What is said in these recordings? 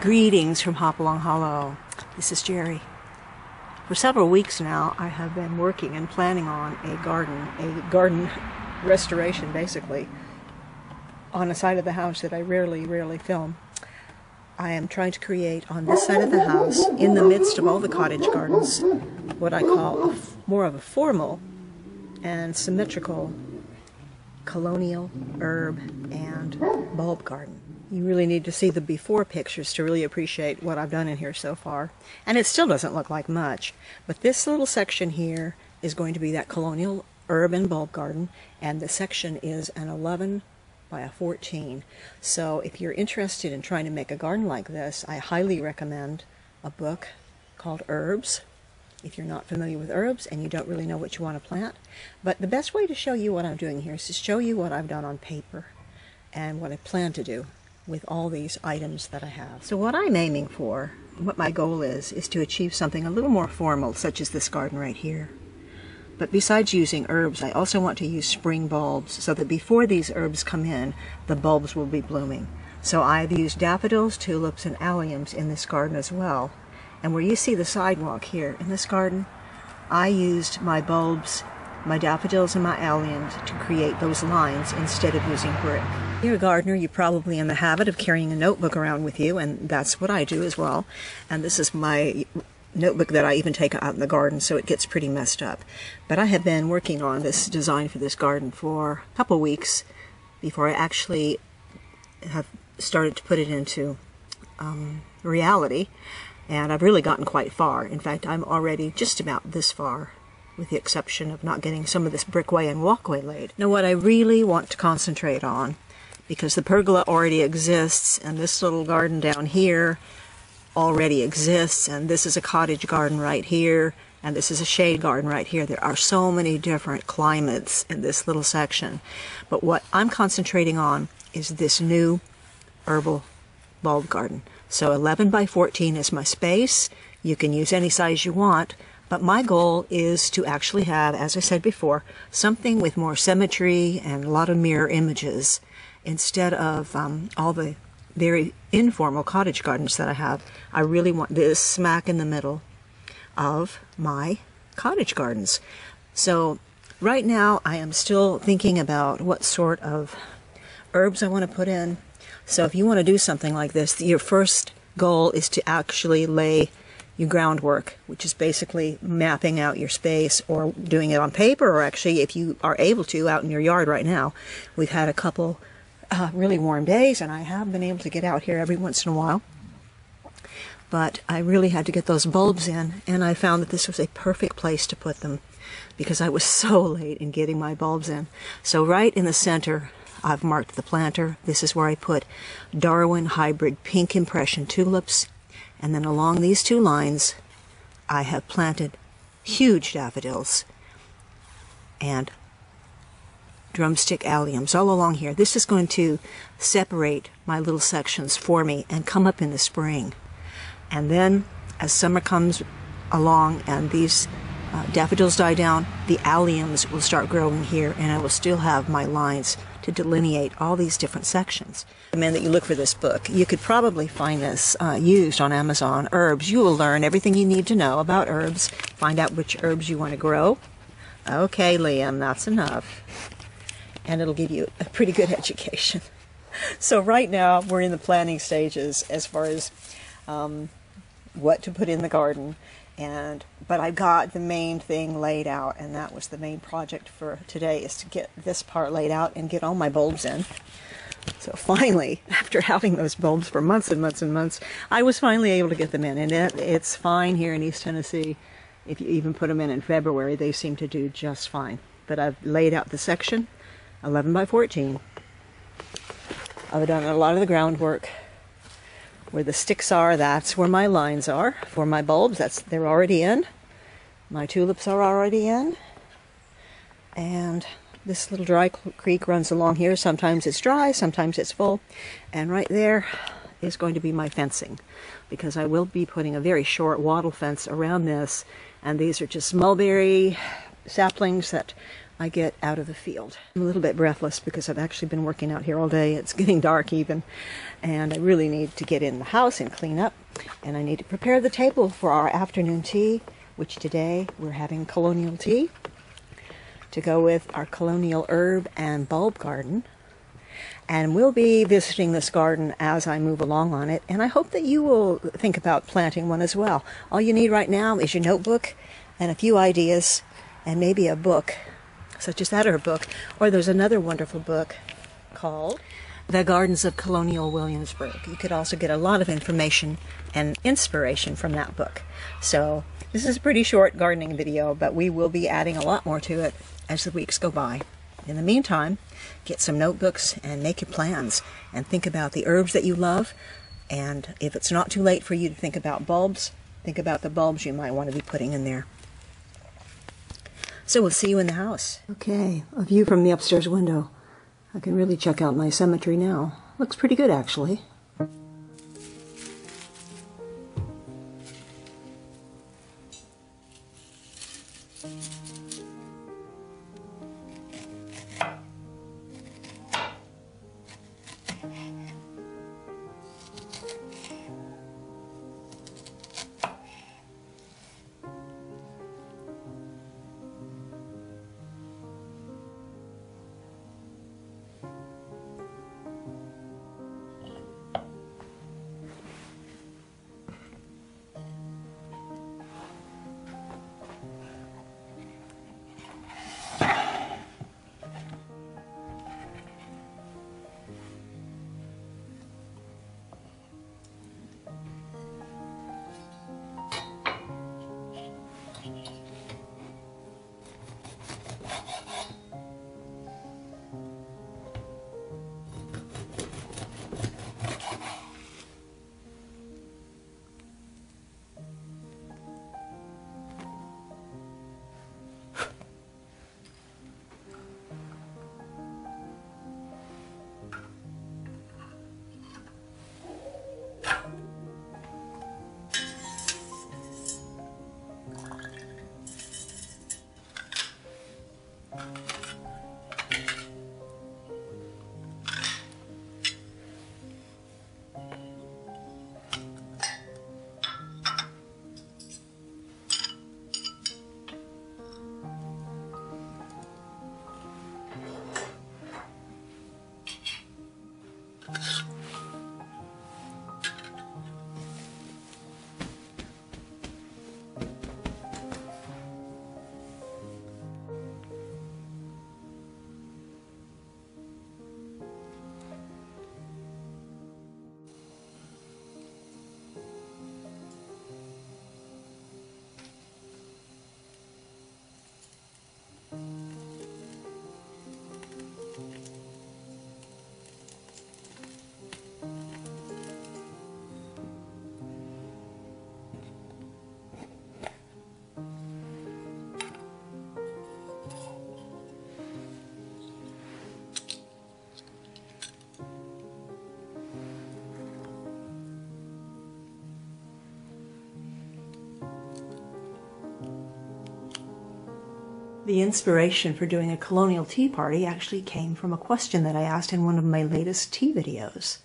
Greetings from Hopalong Hollow. This is Jerry. For several weeks now, I have been working and planning on a garden restoration, basically, on a side of the house that I rarely film. I am trying to create on this side of the house, in the midst of all the cottage gardens, what I call more of a formal and symmetrical colonial herb and bulb garden. You really need to see the before pictures to really appreciate what I've done in here so far. And it still doesn't look like much, but this little section here is going to be that colonial urban bulb garden, and the section is an 11 by a 14. So if you're interested in trying to make a garden like this, I highly recommend a book called Herbs, if you're not familiar with herbs and you don't really know what you want to plant. But the best way to show you what I'm doing here is to show you what I've done on paper and what I plan to do with all these items that I have. So what I'm aiming for, what my goal is to achieve something a little more formal, such as this garden right here. But besides using herbs, I also want to use spring bulbs so that before these herbs come in, the bulbs will be blooming. So I've used daffodils, tulips, and alliums in this garden as well. And where you see the sidewalk here in this garden, I used my bulbs, my daffodils, and my alliums to create those lines instead of using brick. If you're a gardener, you're probably in the habit of carrying a notebook around with you, and that's what I do as well. And this is my notebook that I even take out in the garden, so it gets pretty messed up. But I have been working on this design for this garden for a couple weeks before I actually have started to put it into reality, and I've really gotten quite far. In fact, I'm already just about this far, with the exception of not getting some of this brickway and walkway laid. Now, what I really want to concentrate on, because the pergola already exists, and this little garden down here already exists, and this is a cottage garden right here, and this is a shade garden right here. There are so many different climates in this little section. But what I'm concentrating on is this new herbal bulb garden. So 11 by 14 is my space. You can use any size you want, but my goal is to actually have, as I said before, something with more symmetry and a lot of mirror images, instead of all the very informal cottage gardens that I have. I really want this smack in the middle of my cottage gardens. So right now I am still thinking about what sort of herbs I want to put in. So if you want to do something like this, your first goal is to actually lay your groundwork, which is basically mapping out your space, or doing it on paper, or actually, if you are able to, out in your yard right now. We've had a couple really warm days, and I have been able to get out here every once in a while, but I really had to get those bulbs in, and I found that this was a perfect place to put them because I was so late in getting my bulbs in. So right in the center, I've marked the planter. This is where I put Darwin hybrid pink impression tulips, and then along these two lines I have planted huge daffodils and Drumstick alliums all along here. This is going to separate my little sections for me and come up in the spring. And then as summer comes along and these daffodils die down, the alliums will start growing here, and I will still have my lines to delineate all these different sections. I recommend that you look for this book. You could probably find this used on Amazon. Herbs. You will learn everything you need to know about herbs. Find out which herbs you want to grow. Okay, Liam, that's enough. And it'll give you a pretty good education. So right now we're in the planning stages as far as what to put in the garden, but I got the main thing laid out, and that was the main project for today, is to get this part laid out and get all my bulbs in. So finally, after having those bulbs for months and months and months, I was finally able to get them in, and it's fine here in East Tennessee. If you even put them in February, they seem to do just fine. But I've laid out the section 11 by 14. I've done a lot of the groundwork. Where the sticks are, that's where my lines are. For my bulbs, they're already in. My tulips are already in. And this little dry creek runs along here. Sometimes it's dry, sometimes it's full. And right there is going to be my fencing, because I will be putting a very short wattle fence around this. And these are just mulberry saplings that I get out of the field. I'm a little bit breathless because I've actually been working out here all day. It's getting dark even, and I really need to get in the house and clean up, and I need to prepare the table for our afternoon tea, which today we're having colonial tea to go with our colonial herb and bulb garden. And we'll be visiting this garden as I move along on it, and I hope that you will think about planting one as well. All you need right now is your notebook and a few ideas and maybe a book, such as that or a book, or there's another wonderful book called The Gardens of Colonial Williamsburg. You could also get a lot of information and inspiration from that book. So this is a pretty short gardening video, but we will be adding a lot more to it as the weeks go by. In the meantime, get some notebooks and make your plans and think about the herbs that you love. And if it's not too late for you to think about bulbs, think about the bulbs you might want to be putting in there. So we'll see you in the house. Okay, a view from the upstairs window. I can really check out my cemetery now. Looks pretty good, actually. The inspiration for doing a colonial tea party actually came from a question that I asked in one of my latest tea videos.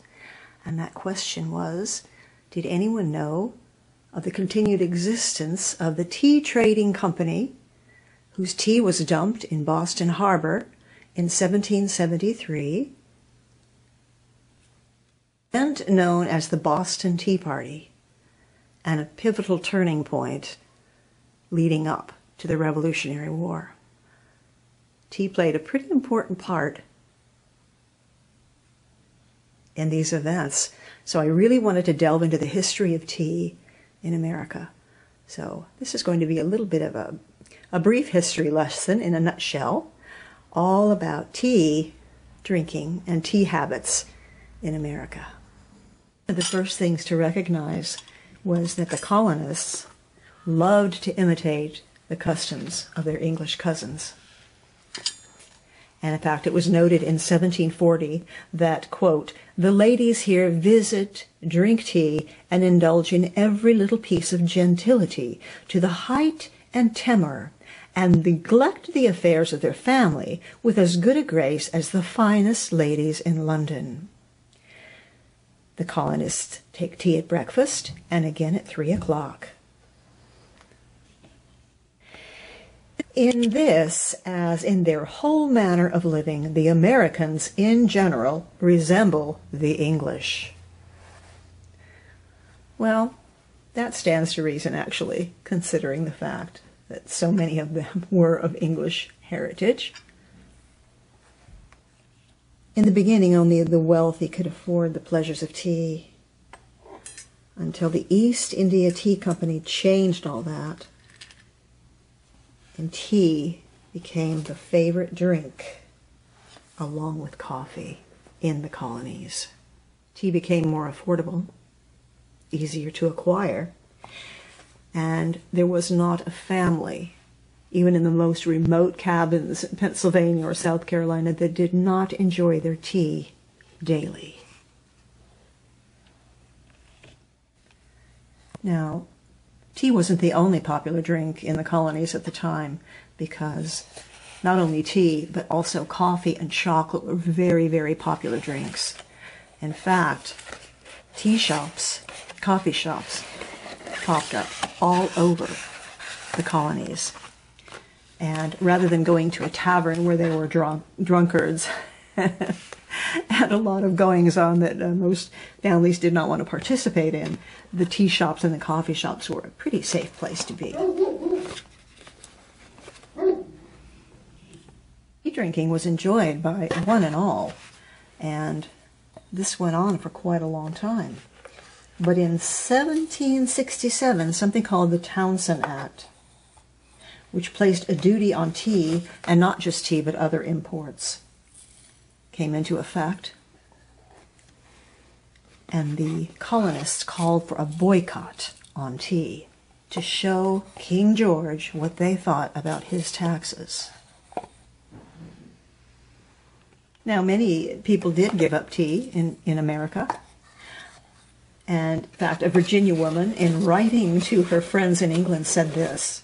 And that question was, did anyone know of the continued existence of the tea trading company whose tea was dumped in Boston Harbor in 1773 and known as the Boston Tea Party, and a pivotal turning point leading up to the Revolutionary War. Tea played a pretty important part in these events, so I really wanted to delve into the history of tea in America. So this is going to be a little bit of a brief history lesson in a nutshell, all about tea drinking and tea habits in America. The first things to recognize was that the colonists loved to imitate the customs of their English cousins. And in fact, it was noted in 1740 that, quote, "the ladies here visit, drink tea, and indulge in every little piece of gentility to the height and temor, and neglect the affairs of their family with as good a grace as the finest ladies in London. The colonists take tea at breakfast and again at 3 o'clock. In this, as in their whole manner of living, the Americans in general resemble the English. Well, that stands to reason, actually, considering the fact that so many of them were of English heritage. In the beginning, only the wealthy could afford the pleasures of tea, until the East India Tea Company changed all that, and tea became the favorite drink, along with coffee, in the colonies. Tea became more affordable, easier to acquire, and there was not a family, even in the most remote cabins in Pennsylvania or South Carolina, that did not enjoy their tea daily. Now, tea wasn't the only popular drink in the colonies at the time, because not only tea, but also coffee and chocolate were very, very popular drinks. In fact, tea shops, coffee shops, popped up all over the colonies. And rather than going to a tavern where they were drunkards and a lot of goings-on that most families did not want to participate in, the tea shops and the coffee shops were a pretty safe place to be. Tea drinking was enjoyed by one and all, and this went on for quite a long time. But in 1767, something called the Townshend Act, which placed a duty on tea, and not just tea, but other imports, came into effect, and the colonists called for a boycott on tea to show King George what they thought about his taxes. Now, many people did give up tea in America, and in fact, a Virginia woman, in writing to her friends in England, said this,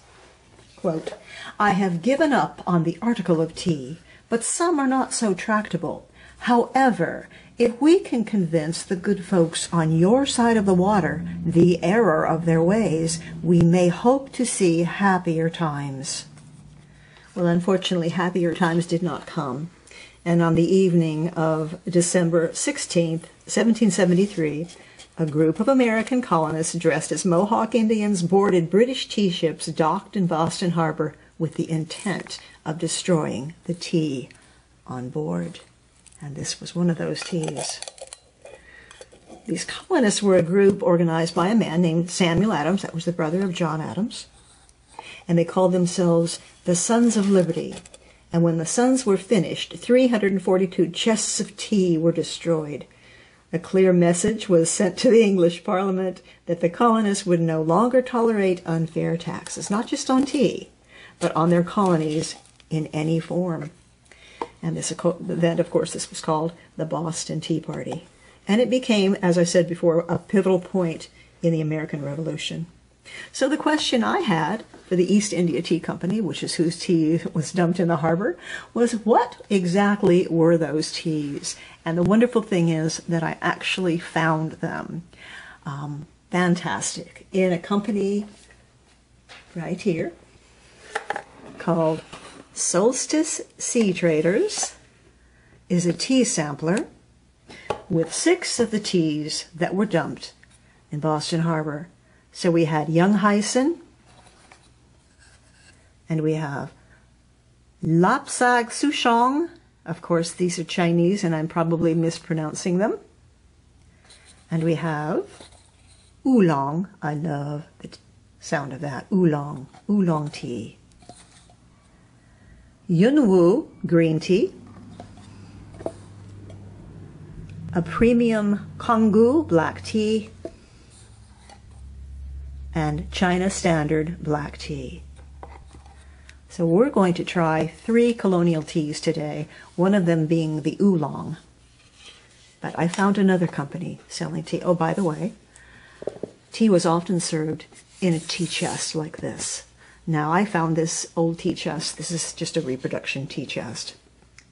quote, "I have given up on the article of tea, but some are not so tractable. However, if we can convince the good folks on your side of the water the error of their ways, we may hope to see happier times." Well, unfortunately, happier times did not come, and on the evening of December 16, 1773, a group of American colonists dressed as Mohawk Indians boarded British tea ships docked in Boston Harbor with the intent of destroying the tea on board. And this was one of those teas. These colonists were a group organized by a man named Samuel Adams, that was the brother of John Adams, and they called themselves the Sons of Liberty. And when the Sons were finished, 342 chests of tea were destroyed. A clear message was sent to the English Parliament that the colonists would no longer tolerate unfair taxes, not just on tea, but on their colonies in any form. And this, then, of course, this was called the Boston Tea Party. And it became, as I said before, a pivotal point in the American Revolution. So the question I had for the East India Tea Company, which is whose tea was dumped in the harbor, was what exactly were those teas? And the wonderful thing is that I actually found them. Fantastic. In a company right here called Solstice Tea Traders is a tea sampler with 6 of the teas that were dumped in Boston Harbor. So we had Young Hyson, and we have Lapsang Souchong. Of course, these are Chinese, and I'm probably mispronouncing them. And we have Oolong. I love the sound of that. Oolong. Oolong tea. Yunwu green tea. A premium Kongou black tea. And China Standard black tea. So we're going to try 3 colonial teas today, one of them being the Oolong. But I found another company selling tea. Oh, by the way, tea was often served in a tea chest like this. Now I found this old tea chest. This is just a reproduction tea chest,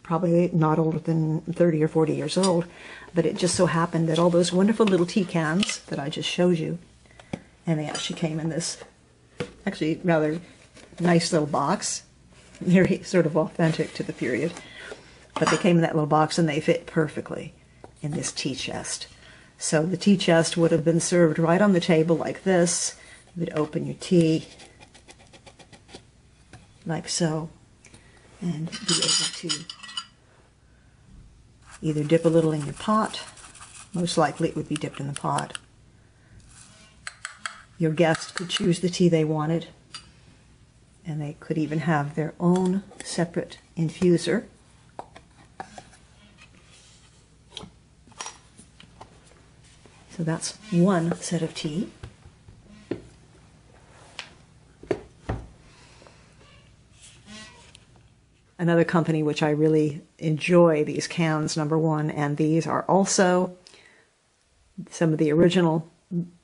probably not older than 30 or 40 years old, but it just so happened that all those wonderful little tea cans that I just showed you, and they actually came in this actually rather nice little box, very sort of authentic to the period, but they came in that little box and they fit perfectly in this tea chest. So the tea chest would have been served right on the table like this. You would open your tea like so and be able to either dip a little in your pot, most likely it would be dipped in the pot. Your guests could choose the tea they wanted, and they could even have their own separate infuser. So that's one set of tea. Another company which I really enjoy, these cans, number one, and these are also some of the original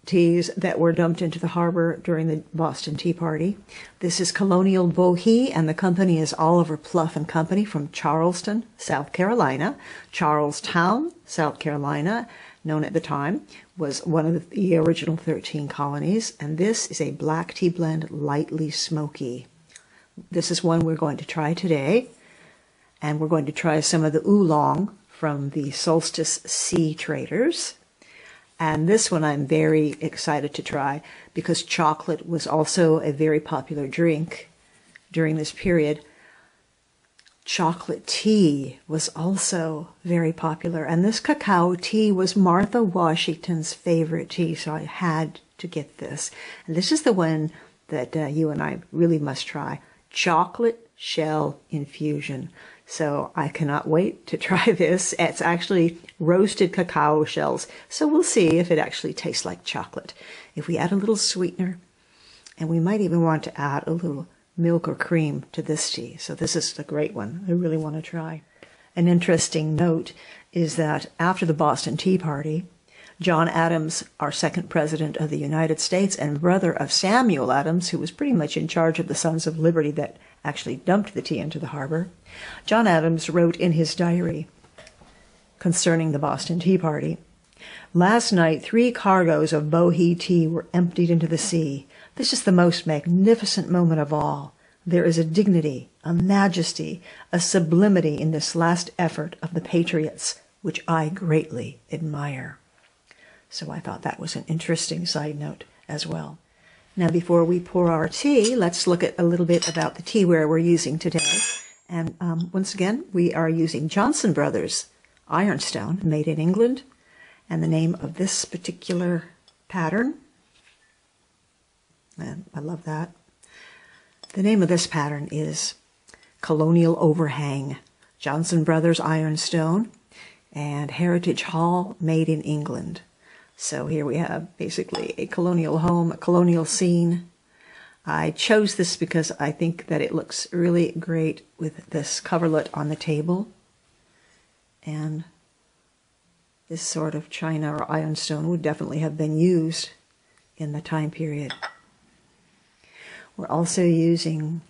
teas that were dumped into the harbor during the Boston Tea Party. This is Colonial Bohea, and the company is Oliver Pluff and Company from Charleston, South Carolina. Charlestown, South Carolina, known at the time, was one of the original 13 colonies, and this is a black tea blend, lightly smoky. This is one we're going to try today, and we're going to try some of the Oolong from the Solstice Tea Traders. And this one I'm very excited to try because chocolate was also a very popular drink during this period. Chocolate tea was also very popular, and this cacao tea was Martha Washington's favorite tea, so I had to get this. And this is the one that you and I really must try. Chocolate shell infusion. So I cannot wait to try this. It's actually roasted cacao shells, so we'll see if it actually tastes like chocolate. If we add a little sweetener, and we might even want to add a little milk or cream to this tea. So this is a great one. I really want to try. An interesting note is that after the Boston Tea Party, John Adams, our second president of the United States and brother of Samuel Adams, who was pretty much in charge of the Sons of Liberty that actually dumped the tea into the harbor, John Adams wrote in his diary concerning the Boston Tea Party, "Last night 3 cargoes of Bohea tea were emptied into the sea. This is the most magnificent moment of all. There is a dignity, a majesty, a sublimity in this last effort of the patriots, which I greatly admire." So I thought that was an interesting side note as well. Now before we pour our tea, let's look at a little bit about the teaware we're using today. And once again, we are using Johnson Brothers Ironstone, made in England. And the name of this particular pattern, and I love that, the name of this pattern is Colonial Overhang, Johnson Brothers Ironstone, and Heritage Hall, made in England. So here we have basically a colonial home, a colonial scene. I chose this because I think that it looks really great with this coverlet on the table and this sort of china or ironstone would definitely have been used in the time period. We're also using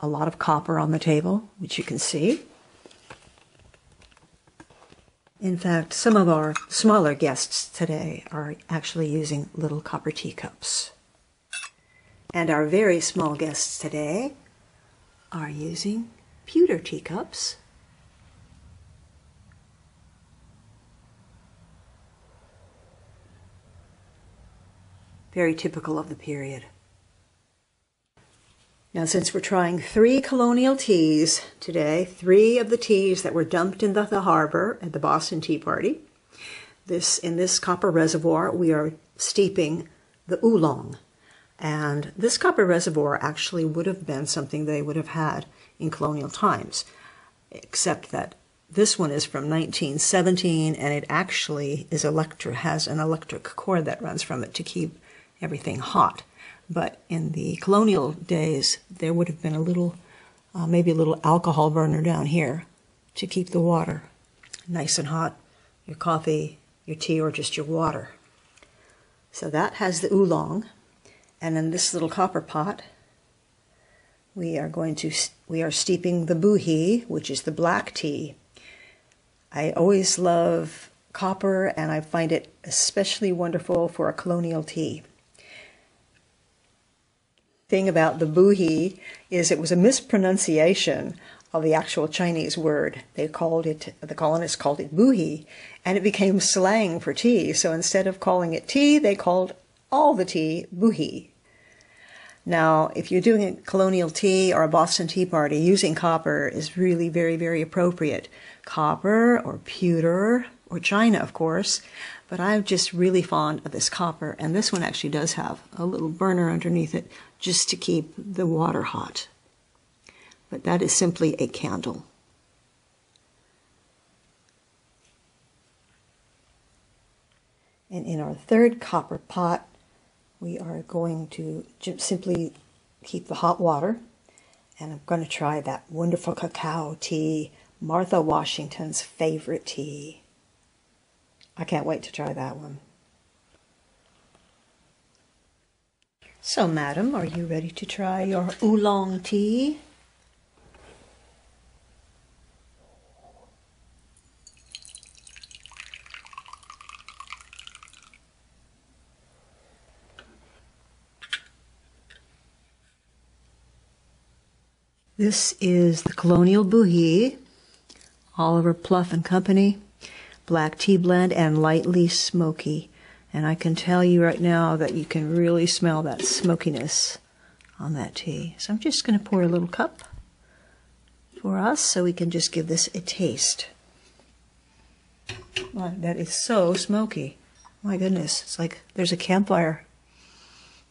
a lot of copper on the table, which you can see. In fact, some of our smaller guests today are actually using little copper teacups. And our very small guests today are using pewter teacups. Very typical of the period. Now, since we're trying 3 colonial teas today, 3 of the teas that were dumped into the harbor at the Boston Tea Party, in this copper reservoir, we are steeping the Oolong. And this copper reservoir actually would have been something they would have had in colonial times, except that this one is from 1917, and it actually is has an electric cord that runs from it to keep everything hot. But in the colonial days, there would have been a little, maybe a little alcohol burner down here to keep the water nice and hot, your coffee, your tea, or just your water. So that has the Oolong. And in this little copper pot, We are steeping the buhi, which is the black tea. I always love copper, and I find it especially wonderful for a colonial tea. The thing about the buhi is it was a mispronunciation of the actual Chinese word. The colonists called it buhi, and it became slang for tea. So instead of calling it tea, they called all the tea buhi. Now, if you're doing a colonial tea or a Boston Tea Party, using copper is really very, very appropriate. Copper or pewter or china, of course, but I'm just really fond of this copper, and this one actually does have a little burner underneath it just to keep the water hot. But that is simply a candle. And in our third copper pot, we are going to simply keep the hot water, and I'm going to try that wonderful cacao tea, Martha Washington's favorite tea. I can't wait to try that one. So, madam, are you ready to try your oolong tea? This is the Colonial Bohea, Oliver Pluff and Company, black tea blend and lightly smoky. And I can tell you right now that you can really smell that smokiness on that tea. So I'm just going to pour a little cup for us so we can just give this a taste. Wow, that is so smoky. My goodness, it's like there's a campfire.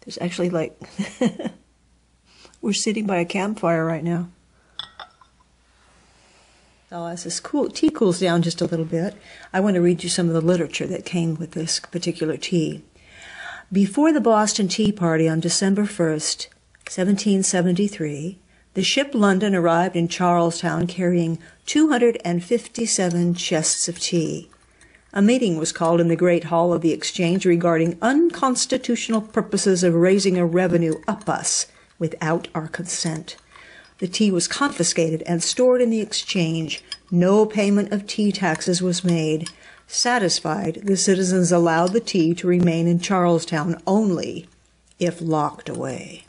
There's actually like... We're sitting by a campfire right now. So as this tea cools down just a little bit, I want to read you some of the literature that came with this particular tea. Before the Boston Tea Party on December 1st, 1773, the ship London arrived in Charlestown carrying 257 chests of tea. A meeting was called in the Great Hall of the Exchange regarding unconstitutional purposes of raising a revenue upas without our consent. The tea was confiscated and stored in the exchange. No payment of tea taxes was made. Satisfied, the citizens allowed the tea to remain in Charlestown only if locked away.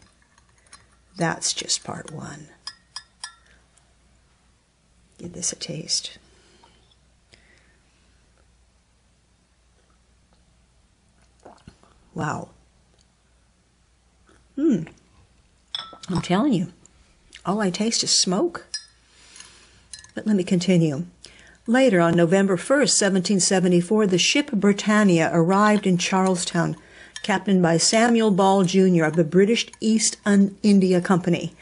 That's just part one. Give this a taste. Wow. I'm telling you, all I taste is smoke. But let me continue. Later, on November 1st, 1774, the ship Britannia arrived in Charlestown, captained by Samuel Ball, Jr. of the British East India Company.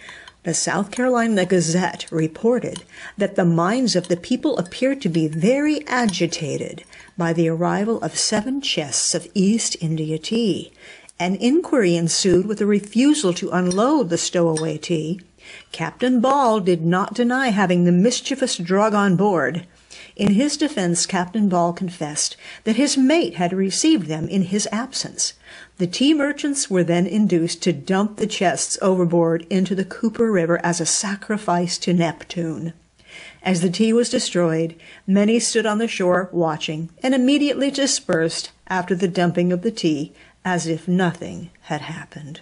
The South Carolina Gazette reported that the minds of the people appeared to be very agitated by the arrival of 7 chests of East India tea. An inquiry ensued with a refusal to unload the stowaway tea. Captain Ball did not deny having the mischievous drug on board. In his defense, Captain Ball confessed that his mate had received them in his absence. The tea merchants were then induced to dump the chests overboard into the Cooper River as a sacrifice to Neptune. As the tea was destroyed, many stood on the shore watching and immediately dispersed after the dumping of the tea, as if nothing had happened.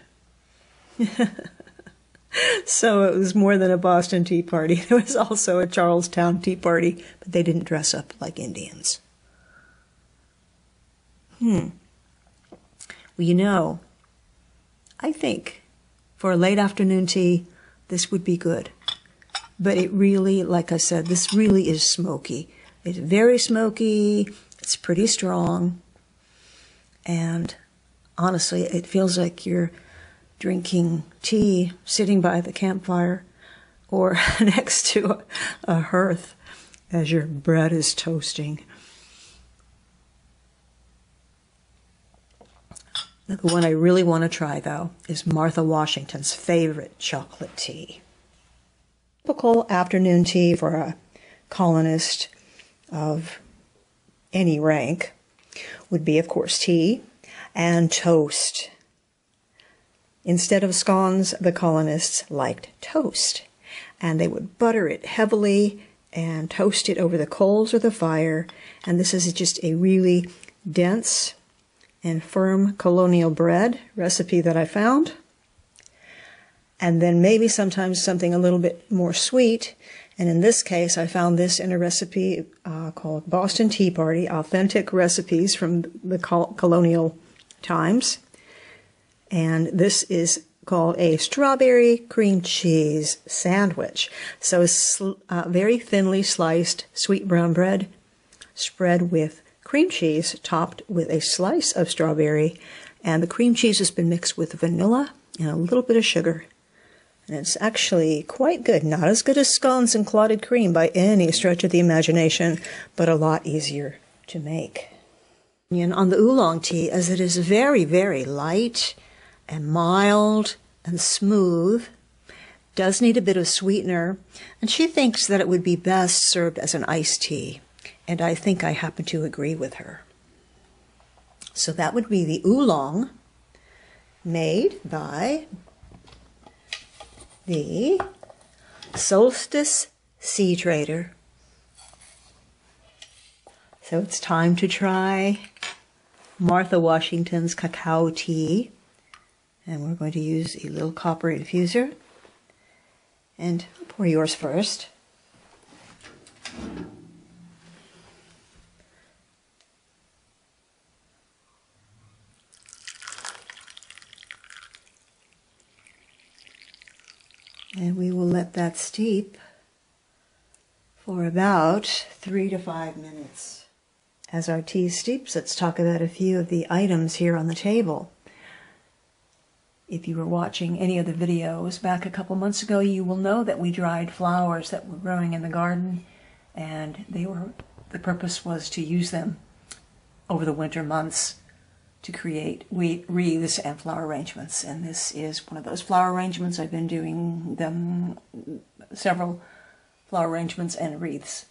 So it was more than a Boston Tea Party. There was also a Charlestown Tea Party, but they didn't dress up like Indians. Well, you know, I think for a late afternoon tea, this would be good. But it really, like I said, this really is smoky. It's very smoky. It's pretty strong. And... honestly, it feels like you're drinking tea, sitting by the campfire, or next to a hearth as your bread is toasting. The one I really want to try, though, is Martha Washington's favorite chocolate tea. Typical afternoon tea for a colonist of any rank would be, of course, tea and toast. Instead of scones, the colonists liked toast, and they would butter it heavily and toast it over the coals or the fire. And this is just a really dense and firm colonial bread recipe that I found. And then maybe sometimes something a little bit more sweet. And in this case, I found this in a recipe called Boston Tea Party, Authentic Recipes from the Colonial Times. And this is called a strawberry cream cheese sandwich. So very thinly sliced sweet brown bread spread with cream cheese topped with a slice of strawberry, and the cream cheese has been mixed with vanilla and a little bit of sugar. And it's actually quite good. Not as good as scones and clotted cream by any stretch of the imagination, but a lot easier to make. And on the oolong tea, as it is very, very light and mild and smooth, does need a bit of sweetener, and she thinks that it would be best served as an iced tea. And I think I happen to agree with her. So that would be the oolong made by the Solstice Tea Trader. So it's time to try Martha Washington's cacao tea. And we're going to use a little copper infuser. And I'll pour yours first. And we will let that steep for about 3 to 5 minutes. As our tea steeps, let's talk about a few of the items here on the table. If you were watching any of the videos back a couple months ago, you will know that we dried flowers that were growing in the garden, and the purpose was to use them over the winter months to create wreaths and flower arrangements. And this is one of those flower arrangements. I've been doing them, several flower arrangements and wreaths,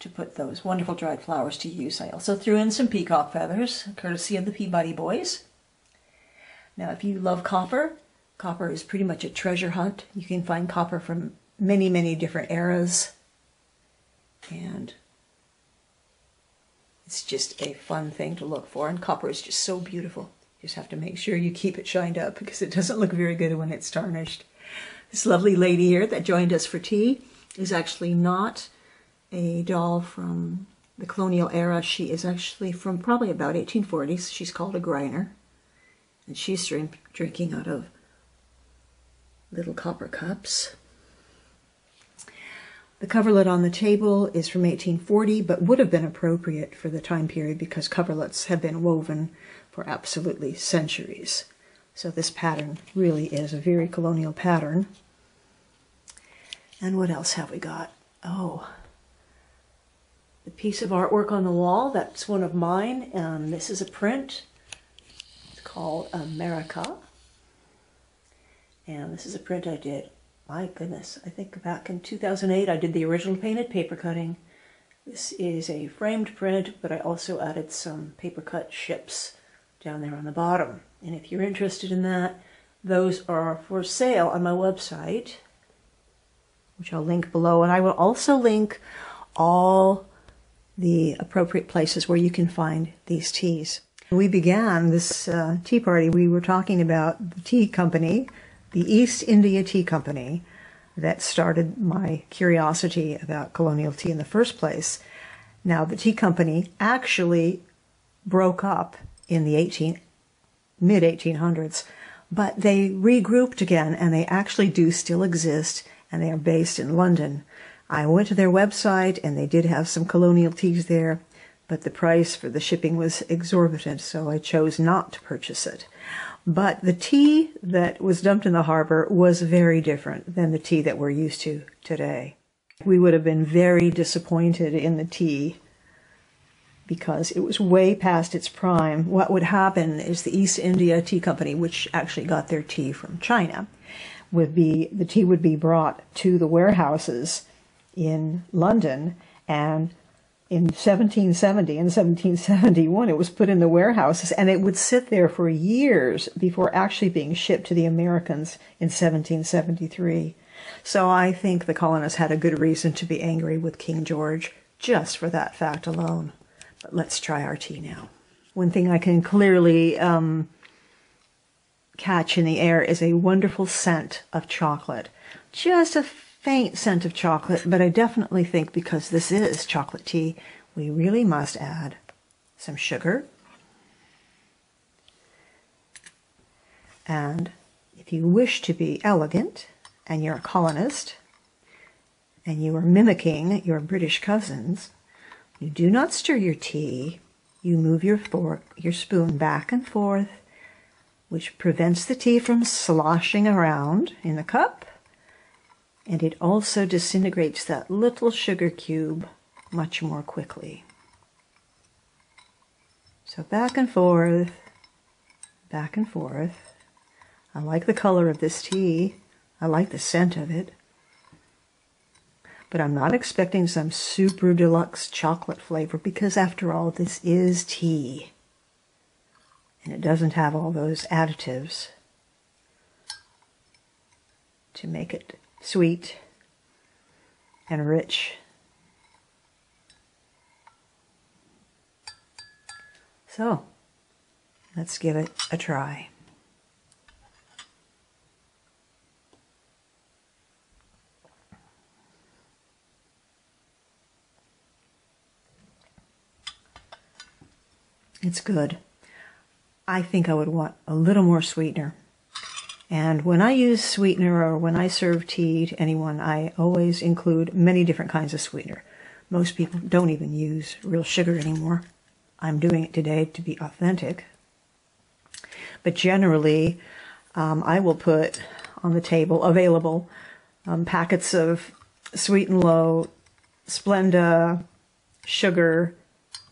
to put those wonderful dried flowers to use. I also threw in some peacock feathers, courtesy of the Peabody Boys. Now, if you love copper, copper is pretty much a treasure hunt. You can find copper from many, many different eras. And it's just a fun thing to look for, and copper is just so beautiful. You just have to make sure you keep it shined up, because it doesn't look very good when it's tarnished. This lovely lady here that joined us for tea is actually not a doll from the colonial era. She is actually from probably about 1840s. She's called a griner, and she's drinking out of little copper cups. The coverlet on the table is from 1840, but would have been appropriate for the time period because coverlets have been woven for absolutely centuries. So this pattern really is a very colonial pattern. And what else have we got? Oh, the piece of artwork on the wall, that's one of mine. This is a print. It's called America. And this is a print I did. My goodness, I think back in 2008 I did the original painted paper cutting. This is a framed print, but I also added some paper cut ships down there on the bottom. And if you're interested in that, those are for sale on my website, which I'll link below. And I will also link all the appropriate places where you can find these teas. When we began this tea party, we were talking about the tea company, the East India Tea Company, that started my curiosity about colonial tea in the first place. Now, the tea company actually broke up in the mid-1800s, but they regrouped again, and they actually do still exist, and they are based in London. I went to their website, and they did have some colonial teas there, but the price for the shipping was exorbitant, so I chose not to purchase it. But the tea that was dumped in the harbor was very different than the tea that we're used to today. We would have been very disappointed in the tea because it was way past its prime. What would happen is the East India Tea Company, which actually got their tea from China, the tea would be brought to the warehouses in London, and in 1770 and 1771. It was put in the warehouses, and it would sit there for years before actually being shipped to the Americans in 1773. So I think the colonists had a good reason to be angry with King George just for that fact alone. But let's try our tea now. One thing I can clearly catch in the air is a wonderful scent of chocolate. Just a faint scent of chocolate, but I definitely think because this is chocolate tea, we really must add some sugar. And if you wish to be elegant, and you're a colonist, and you are mimicking your British cousins, you do not stir your tea. You move your fork, your spoon back and forth, which prevents the tea from sloshing around in the cup, and it also disintegrates that little sugar cube much more quickly. So back and forth, back and forth. I like the color of this tea. I like the scent of it. But I'm not expecting some super deluxe chocolate flavor because, after all, this is tea. And it doesn't have all those additives to make it sweet and rich. So, let's give it a try. It's good. I think I would want a little more sweetener. And when I use sweetener or when I serve tea to anyone, I always include many different kinds of sweetener. Most people don't even use real sugar anymore. I'm doing it today to be authentic. But generally, I will put on the table available packets of Sweet & Low, Splenda, sugar,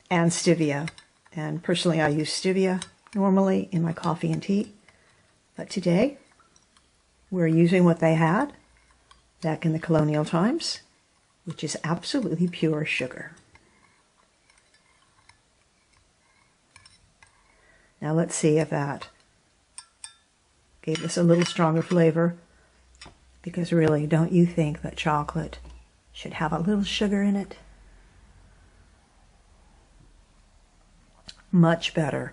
and stevia. And personally, I use stevia normally in my coffee and tea. But today, we're using what they had back in the colonial times, which is absolutely pure sugar. Now let's see if that gave us a little stronger flavor, because really, don't you think that chocolate should have a little sugar in it? Much better.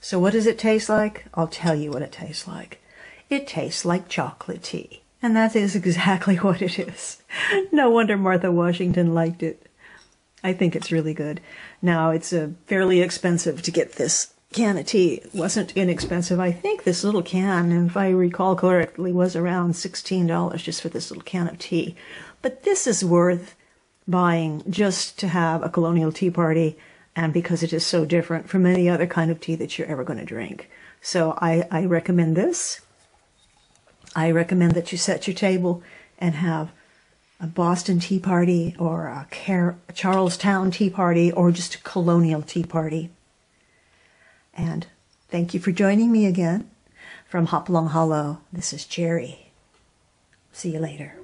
So what does it taste like? I'll tell you what it tastes like. It tastes like chocolate tea. And that is exactly what it is. No wonder Martha Washington liked it. I think it's really good. Now, it's fairly expensive to get this can of tea. It wasn't inexpensive. I think this little can, if I recall correctly, was around $16 just for this little can of tea. But this is worth buying just to have a colonial tea party, and because it is so different from any other kind of tea that you're ever going to drink. So I recommend this. I recommend that you set your table and have a Boston tea party or a Charlestown tea party or just a colonial tea party. And thank you for joining me again. From Hopalong Hollow, this is Jerry. See you later.